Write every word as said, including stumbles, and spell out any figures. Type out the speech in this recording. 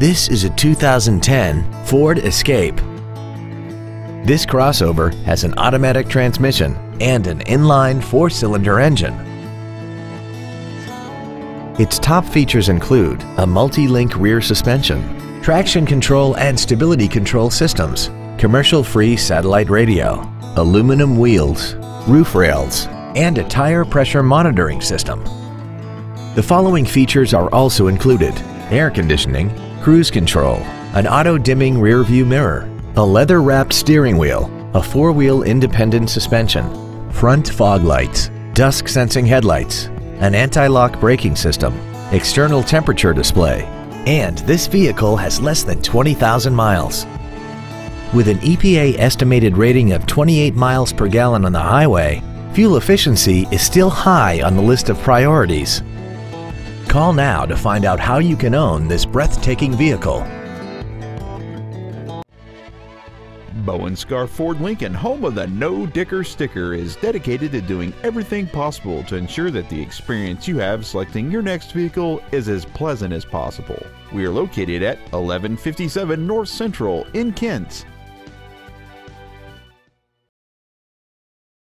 This is a two thousand ten Ford Escape. This crossover has an automatic transmission and an inline four-cylinder engine. Its top features include a multi-link rear suspension, traction control and stability control systems, commercial-free satellite radio, aluminum wheels, roof rails, and a tire pressure monitoring system. The following features are also included: air conditioning, cruise control, an auto-dimming rearview mirror, a leather-wrapped steering wheel, a four-wheel independent suspension, front fog lights, dusk-sensing headlights, an anti-lock braking system, external temperature display, and this vehicle has less than twenty thousand miles. With an E P A estimated rating of twenty-eight miles per gallon on the highway, fuel efficiency is still high on the list of priorities. Call now to find out how you can own this breathtaking vehicle. Bowen Scarff Ford Lincoln, home of the No Dicker Sticker, is dedicated to doing everything possible to ensure that the experience you have selecting your next vehicle is as pleasant as possible. We are located at eleven fifty-seven North Central in Kent.